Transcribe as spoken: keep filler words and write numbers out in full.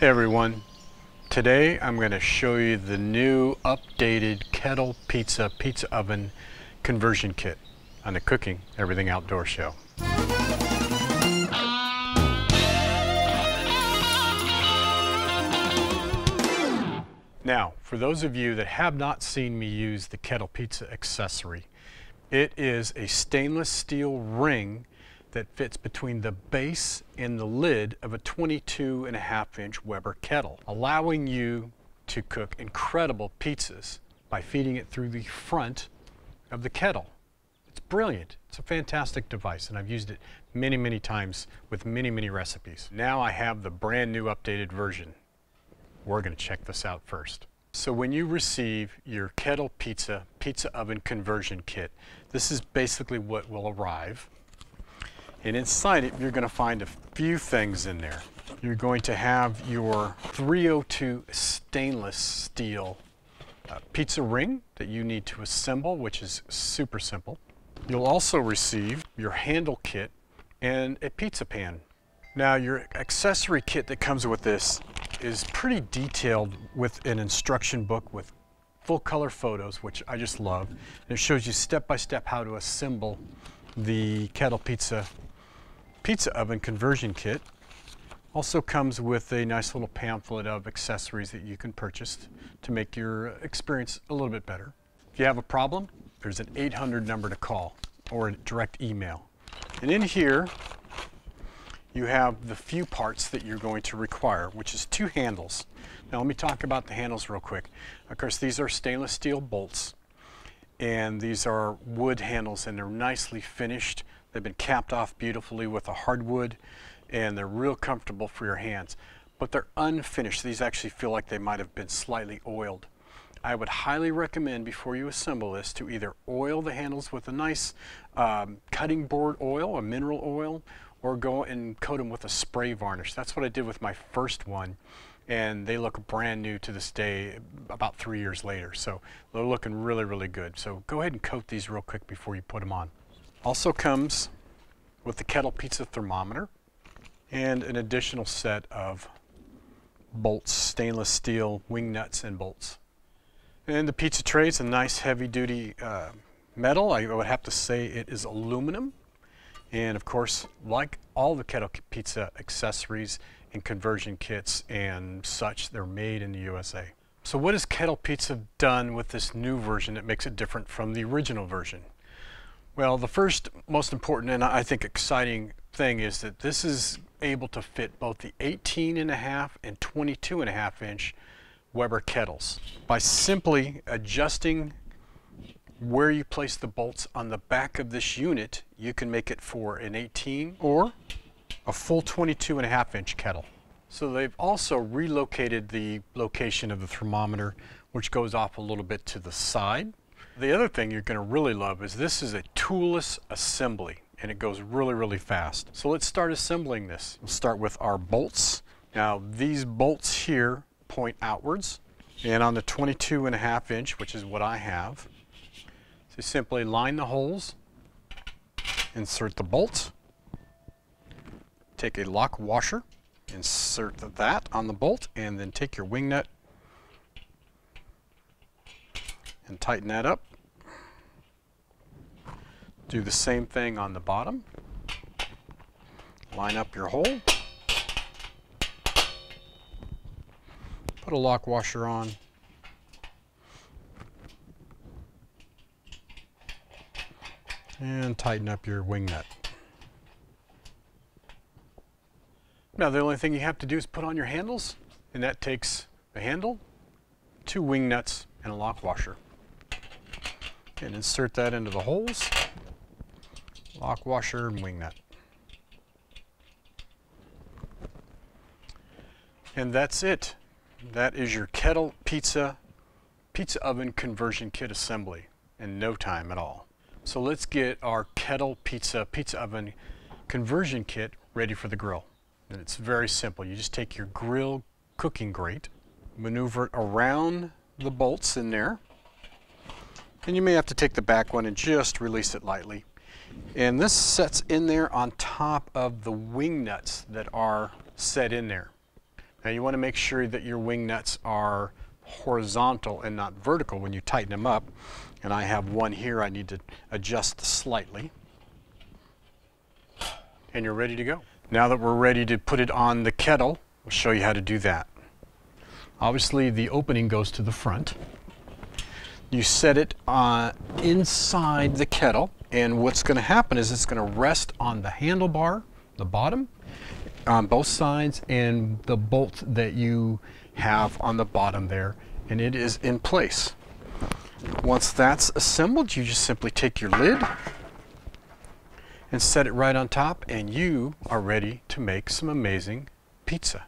Hey everyone, today I'm going to show you the new updated kettle pizza pizza oven conversion kit on the Cooking Everything Outdoor show. Now, for those of you that have not seen me use the kettle pizza accessory, it is a stainless steel ring that fits between the base and the lid of a twenty-two and a half inch Weber kettle, allowing you to cook incredible pizzas by feeding it through the front of the kettle. It's brilliant. It's a fantastic device, and I've used it many, many times with many, many recipes. Now I have the brand new updated version. We're going to check this out first. So when you receive your kettle pizza pizza oven conversion kit, this is basically what will arrive. And inside it, you're going to find a few things in there. You're going to have your three oh two stainless steel uh, pizza ring that you need to assemble, which is super simple. You'll also receive your handle kit and a pizza pan. Now, your accessory kit that comes with this is pretty detailed with an instruction book with full color photos, which I just love. And it shows you step by step how to assemble the kettle pizza pizza oven conversion kit. Also comes with a nice little pamphlet of accessories that you can purchase to make your experience a little bit better. If you have a problem, there's an eight hundred number to call or a direct email. And in here, you have the few parts that you're going to require, which is two handles. Now let me talk about the handles real quick. Of course, these are stainless steel bolts, and these are wood handles, and they're nicely finished. They've been capped off beautifully with a hardwood, and they're real comfortable for your hands, but they're unfinished. These actually feel like they might have been slightly oiled. I would highly recommend, before you assemble this, to either oil the handles with a nice um, cutting board oil, a mineral oil, or go and coat them with a spray varnish. That's what I did with my first one, and they look brand new to this day about three years later. So they're looking really, really good. So go ahead and coat these real quick before you put them on. Also comes with the kettle pizza thermometer and an additional set of bolts, stainless steel wing nuts and bolts. And the pizza tray is a nice heavy duty uh, metal. I would have to say it is aluminum. And of course, like all the kettle pizza accessories and conversion kits and such, they're made in the U S A. So what has kettle pizza done with this new version that makes it different from the original version? Well, the first most important and I think exciting thing is that this is able to fit both the eighteen and a half and twenty-two and a half inch Weber kettles. By simply adjusting where you place the bolts on the back of this unit, you can make it for an eighteen or a full twenty-two and a half inch kettle. So they've also relocated the location of the thermometer, which goes off a little bit to the side. The other thing you're going to really love is this is a toolless assembly, and it goes really, really fast. So let's start assembling this. We'll start with our bolts. Now these bolts here point outwards, and on the twenty-two and a half inch, which is what I have, you simply line the holes, insert the bolt, take a lock washer, insert that on the bolt, and then take your wing nut and tighten that up. Do the same thing on the bottom. Line up your hole, put a lock washer on, and tighten up your wing nut. Now the only thing you have to do is put on your handles, and that takes a handle, two wing nuts, and a lock washer. And insert that into the holes, lock washer and wing nut. And that's it. That is your kettle pizza pizza oven conversion kit assembly in no time at all. So let's get our kettle pizza pizza oven conversion kit ready for the grill. And it's very simple. You just take your grill cooking grate, maneuver it around the bolts in there, and you may have to take the back one and just release it lightly. And this sets in there on top of the wing nuts that are set in there. Now you want to make sure that your wing nuts are horizontal and not vertical when you tighten them up. And I have one here I need to adjust slightly. And you're ready to go. Now that we're ready to put it on the kettle, we'll show you how to do that. Obviously the opening goes to the front. You set it uh, inside the kettle, and what's going to happen is it's going to rest on the handlebar, the bottom, on both sides, and the bolt that you have on the bottom there, and it is in place. Once that's assembled, you just simply take your lid and set it right on top, and you are ready to make some amazing pizza.